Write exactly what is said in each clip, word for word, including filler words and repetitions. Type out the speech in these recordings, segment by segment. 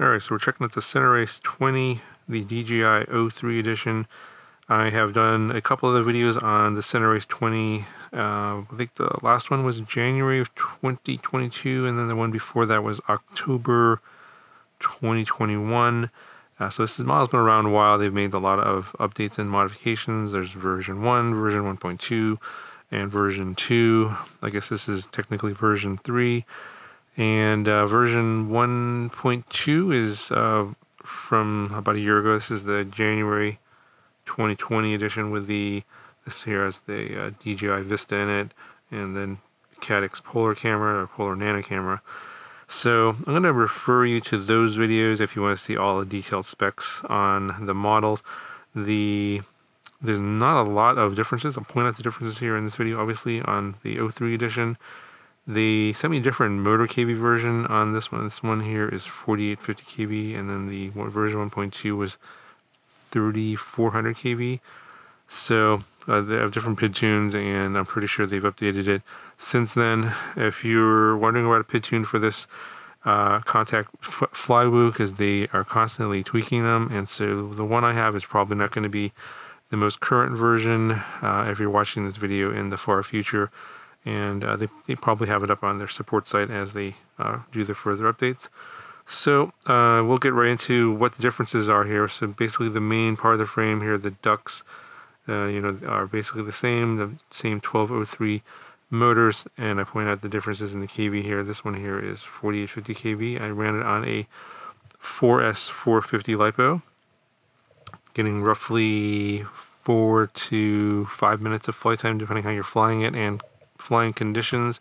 Alright, so we're checking out the CineRace twenty, the D J I O three edition. I have done a couple other videos on the CineRace twenty. Uh, I think the last one was January of twenty twenty-two, and then the one before that was October twenty twenty-one. Uh, so this model's been around a while. They've made a lot of updates and modifications. There's version one, version one point two, and version two. I guess this is technically version three. And uh, version one point two is uh, from about a year ago. This is the January twenty twenty edition with the, this here has the uh, D J I Vista in it, and then Caddx Polar camera or Polar Nano camera. So I'm going to refer you to those videos if you want to see all the detailed specs on the models. The There's not a lot of differences. I'll point out the differences here in this video, obviously, on the O three edition. They sent me a different motor K V version on this one. This one here is forty-eight fifty K V, and then the version one point two was thirty-four hundred K V. So uh, they have different PID tunes, and I'm pretty sure they've updated it since then. If you're wondering about a PID tune for this, uh, contact Flywoo, because they are constantly tweaking them. And so the one I have is probably not going to be the most current version uh, if you're watching this video in the far future. And uh, they, they probably have it up on their support site as they uh, do their further updates. So uh, we'll get right into what the differences are here. So basically the main part of the frame here, the ducts, uh, you know, are basically the same, the same twelve oh three motors. And I point out the differences in the K V here. This one here is forty-eight fifty K V. I ran it on a four S four fifty LiPo, getting roughly four to five minutes of flight time, depending on how you're flying it and flying conditions.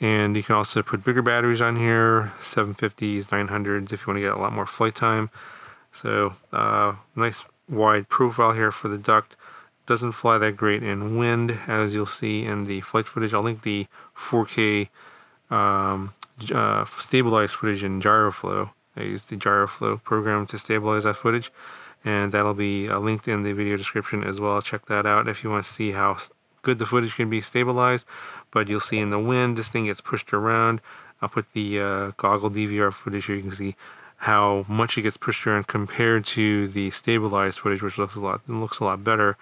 And you can also put bigger batteries on here, seven fifties, nine hundreds, if you want to get a lot more flight time. So uh, nice wide profile here for the duct. Doesn't fly that great in wind, as you'll see in the flight footage. I'll link the four K um, uh, stabilized footage in Gyroflow. I used the Gyroflow program to stabilize that footage, and that'll be uh, linked in the video description as well. Check that out if you want to see how good the footage can be stabilized. But you'll see in the wind this thing gets pushed around. I'll put the uh, goggle D V R footage here. You can see how much it gets pushed around compared to the stabilized footage, which looks a lot looks a lot better.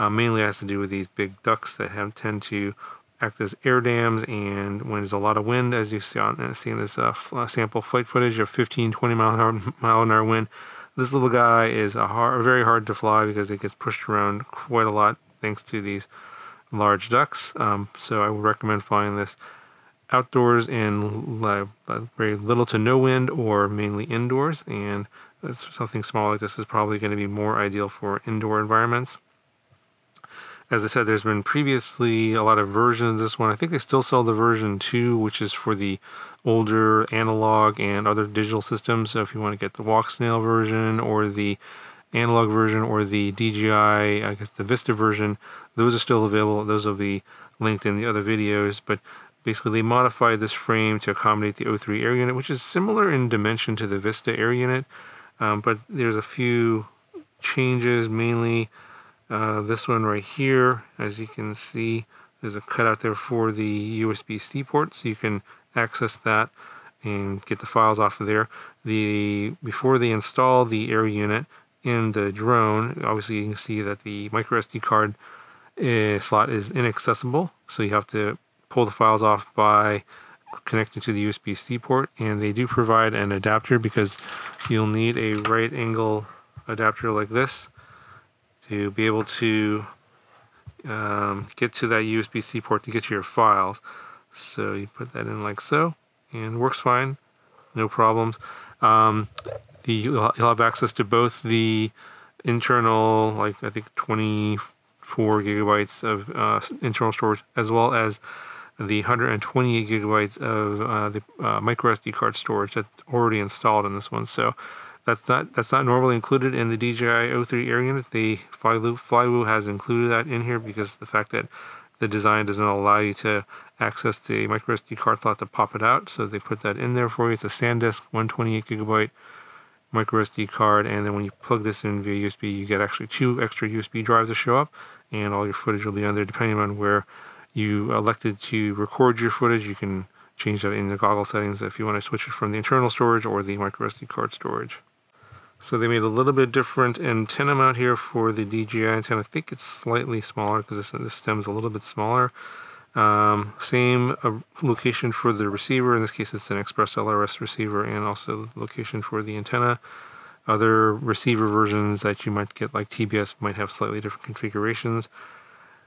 Uh, mainly has to do with these big ducts that have tend to act as air dams, and when there's a lot of wind, as you see on see in this uh, sample flight footage of fifteen, twenty mile an hour, mile an hour wind, this little guy is a hard, very hard to fly because it gets pushed around quite a lot thanks to these large ducts. Um, so I would recommend flying this outdoors in uh, very little to no wind, or mainly indoors, and that's something small like this is probably going to be more ideal for indoor environments. As I said, there's been previously a lot of versions of this one. I think they still sell the version two, which is for the older analog and other digital systems. So if you want to get the walk snail version or the analog version or the D J I, I guess the Vista version, those are still available. Those will be linked in the other videos. But basically they modified this frame to accommodate the O three air unit, which is similar in dimension to the Vista air unit, um, but there's a few changes. Mainly uh, this one right here, as you can see, there's a cutout there for the U S B C port, so you can access that and get the files off of there. The before they install the air unit in the drone, obviously you can see that the micro S D card uh, slot is inaccessible, so you have to pull the files off by connecting to the U S B C port. And they do provide an adapter, because you'll need a right angle adapter like this to be able to um, get to that U S B C port to get to your files. So you put that in like so, and works fine, no problems. Um, the, you'll have access to both the internal, like I think twenty-four gigabytes of uh, internal storage, as well as the one hundred twenty-eight gigabytes of uh, the uh, micro S D card storage that's already installed in this one. So that's not that's not normally included in the D J I O three air unit. The Flywoo, Flywoo has included that in here because the fact that the design doesn't allow you to access the micro S D card slot to pop it out, so they put that in there for you. It's a SanDisk one hundred twenty-eight gigabyte micro S D card, and then when you plug this in via U S B, you get actually two extra U S B drives to show up, and all your footage will be on there. Depending on where you elected to record your footage, you can change that in the goggle settings if you want to switch it from the internal storage or the microSD card storage. So they made a little bit different antenna mount here for the D J I antenna. I think it's slightly smaller because this, this stem is a little bit smaller. Um, same uh, location for the receiver. In this case, it's an Express L R S receiver, and also location for the antenna. Other receiver versions that you might get, like T B S, might have slightly different configurations.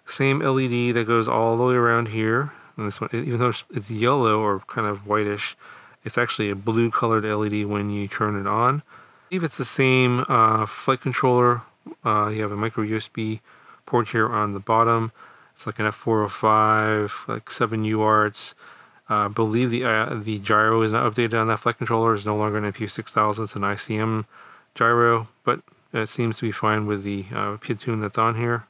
Same L E D that goes all the way around here. And this one, even though it's yellow or kind of whitish, it's actually a blue colored L E D when you turn it on. I believe it's the same uh, flight controller. Uh, you have a micro U S B port here on the bottom. It's like an F four oh five, like seven U A R Ts. I uh, believe the uh, the gyro is not updated on that flight controller. It's no longer an M P U six thousand. It's an I C M gyro, but it seems to be fine with the uh, P I D tune that's on here.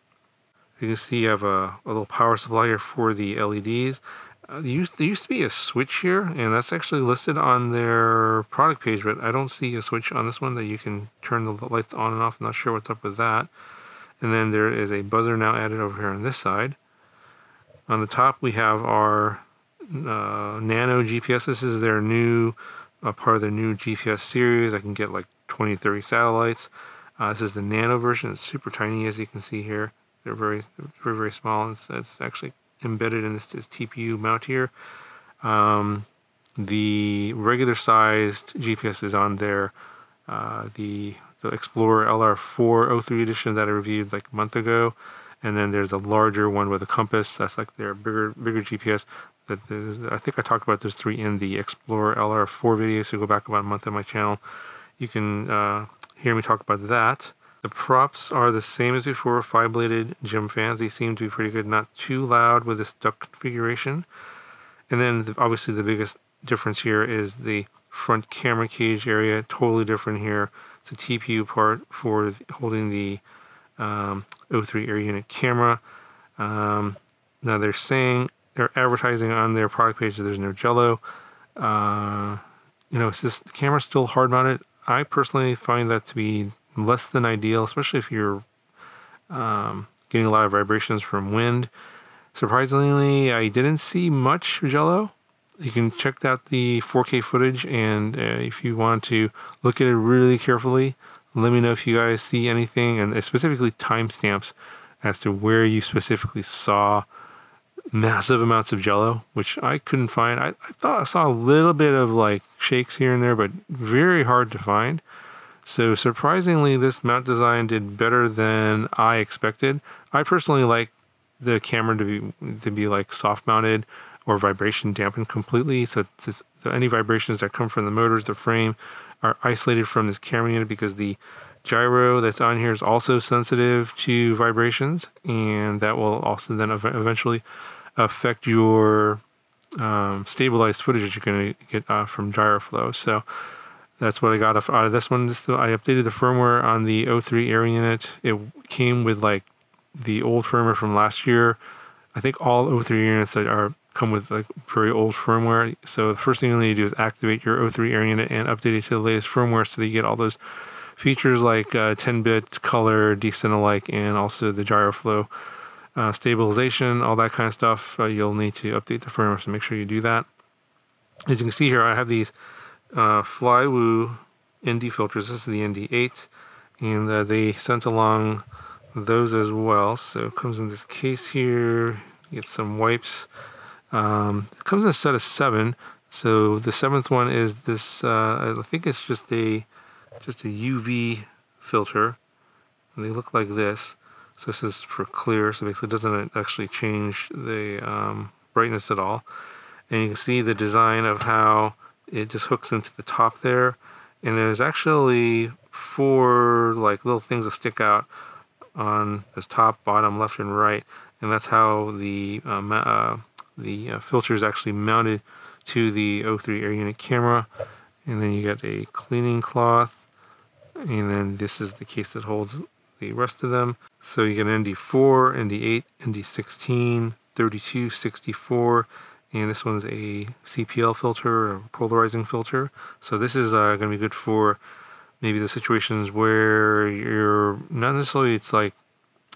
You can see you have a, a little power supply here for the L E Ds. Uh, there, used, there used to be a switch here, and that's actually listed on their product page, but I don't see a switch on this one that you can turn the lights on and off. I'm not sure what's up with that. And then there is a buzzer now added over here on this side. On the top, we have our uh, Nano G P S. This is their new, uh, part of their new G P S series. I can get like twenty, thirty satellites. Uh, this is the Nano version. It's super tiny, as you can see here. They're very, very, very small. It's, it's actually embedded in this, this T P U mount here. Um, the regular sized G P S is on there. Uh, the, the Explorer L R four oh three edition that I reviewed like a month ago. And then there's a larger one with a compass. That's like their bigger bigger G P S. That I think I talked about those three in the Explorer L R four video. So go back about a month on my channel. You can uh, hear me talk about that. The props are the same as before, five-bladed gym fans. These seem to be pretty good, not too loud with this duck configuration. And then the, obviously the biggest difference here is the front camera cage area, totally different here. It's a T P U part for the, holding the um, O three air unit camera. Um, now they're saying, they're advertising on their product page that there's no jello. Uh, you know, is this the camera still hard-mounted? I personally find that to be less than ideal, especially if you're um, getting a lot of vibrations from wind. Surprisingly, I didn't see much jello. You can check out the four K footage, and uh, if you want to look at it really carefully, let me know if you guys see anything, and specifically timestamps as to where you specifically saw massive amounts of jello, which I couldn't find. I, I thought I saw a little bit of like shakes here and there, but very hard to find. So surprisingly, this mount design did better than I expected. I personally like the camera to be to be like soft mounted or vibration dampened completely. So, so any vibrations that come from the motors, the frame, are isolated from this camera unit, because the gyro that's on here is also sensitive to vibrations, and that will also then eventually affect your um, stabilized footage that you're going to get uh, from Gyroflow. So that's what I got out of this one. This, I updated the firmware on the O three air unit. It came with like the old firmware from last year. I think all O three units are come with like very old firmware. So the first thing you need to do is activate your O three air unit and update it to the latest firmware, so that you get all those features like ten bit uh, color, decent alike, and also the Gyroflow uh, stabilization, all that kind of stuff. Uh, you'll need to update the firmware, so make sure you do that. As you can see here, I have these Uh, Flywoo N D filters. This is the N D eight, and uh, they sent along those as well. So it comes in this case here. You get some wipes. Um, it comes in a set of seven. So the seventh one is this. Uh, I think it's just a just a U V filter, and they look like this. So this is for clear. So basically, it doesn't actually change the um, brightness at all. And you can see the design of how it just hooks into the top there, and there's actually four like little things that stick out on this top, bottom, left, and right, and that's how the um, uh, the uh, filter is actually mounted to the O three air unit camera. And then you got a cleaning cloth, and then this is the case that holds the rest of them. So you get an N D four, N D eight, N D sixteen, thirty-two, sixty-four. And this one's a C P L filter, a polarizing filter. So this is uh, going to be good for maybe the situations where you're not necessarily, it's like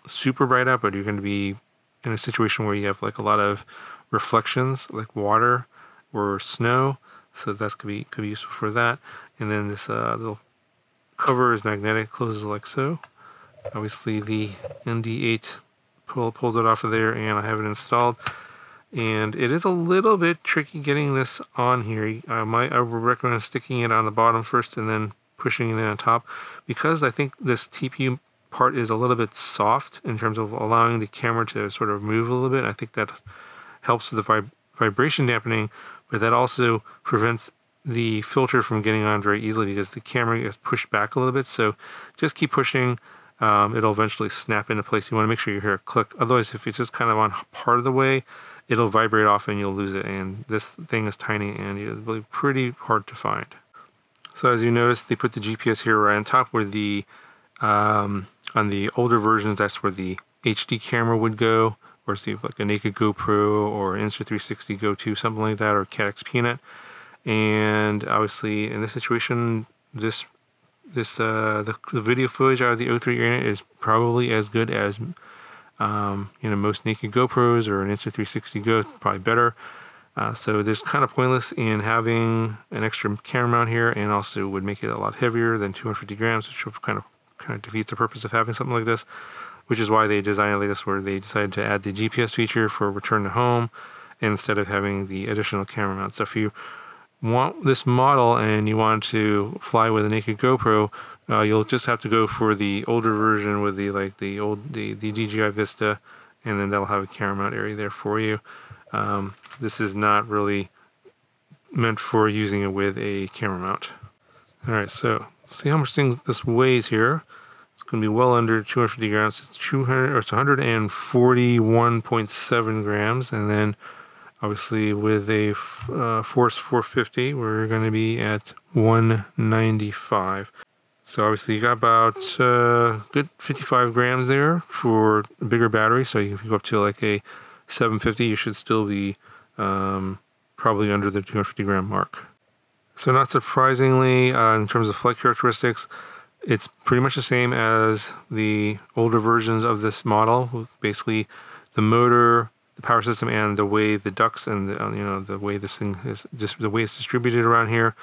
super bright out, but you're going to be in a situation where you have like a lot of reflections, like water or snow, so that's could be could be useful for that. And then this uh, little cover is magnetic, closes like so. Obviously the M D eight pull, pulled it off of there, and I have it installed. And it is a little bit tricky getting this on here. I might I would recommend sticking it on the bottom first and then pushing it in on top, because I think this T P U part is a little bit soft in terms of allowing the camera to sort of move a little bit. I think that helps with the vib vibration dampening, but that also prevents the filter from getting on very easily because the camera is pushed back a little bit. So just keep pushing. Um, it'll eventually snap into place. You want to make sure you hear a click. Otherwise, if it's just kind of on part of the way, it'll vibrate off and you'll lose it. And this thing is tiny and it's really pretty hard to find. So as you notice, they put the G P S here right on top where the, um, on the older versions, that's where the H D camera would go, or see like a naked GoPro or Insta three sixty Go two, something like that, or Caddx Peanut. And obviously in this situation, this This uh, the, the video footage out of the O three unit is probably as good as um, you know, most naked GoPros or an Insta three sixty Go, probably better. Uh, so there's kind of pointless in having an extra camera mount here, and also would make it a lot heavier than two hundred fifty grams, which kind of kind of defeats the purpose of having something like this, which is why they designed it like this, where they decided to add the G P S feature for return to home instead of having the additional camera mount. So if you want this model and you want to fly with a naked GoPro, uh, you'll just have to go for the older version with the like the old the, the D J I Vista, and then that'll have a camera mount area there for you. Um, this is not really meant for using it with a camera mount. All right, so see how much things this weighs here. It's going to be well under two hundred fifty grams. It's two hundred or it's one hundred forty-one point seven grams, and then obviously, with a uh, Force four fifty, we're going to be at one ninety-five. So obviously, you got about uh, good fifty-five grams there for a bigger battery. So if you go up to like a seven fifty, you should still be um, probably under the two hundred fifty gram mark. So not surprisingly, uh, in terms of flight characteristics, it's pretty much the same as the older versions of this model. Basically, the motor, the power system, and the way the ducts and the, you know, the way this thing is just the way it's distributed around here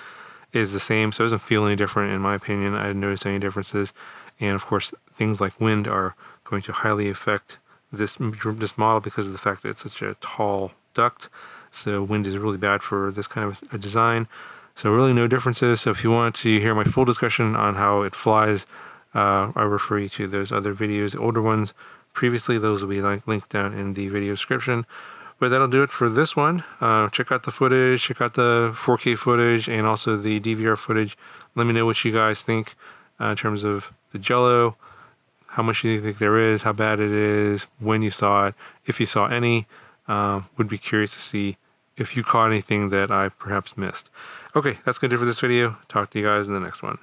is the same. So it doesn't feel any different, in my opinion. I didn't notice any differences. And of course, things like wind are going to highly affect this this model because of the fact that it's such a tall duct. So wind is really bad for this kind of a design. So really no differences. So if you want to hear my full discussion on how it flies, uh, I refer you to those other videos, the older ones. Previously, those will be like linked down in the video description. But that'll do it for this one. Uh, check out the footage, check out the four K footage, and also the D V R footage. Let me know what you guys think uh, in terms of the Jello, how much you think there is, how bad it is, when you saw it, if you saw any. Uh, would be curious to see if you caught anything that I perhaps missed. Okay, that's gonna do it for this video. Talk to you guys in the next one.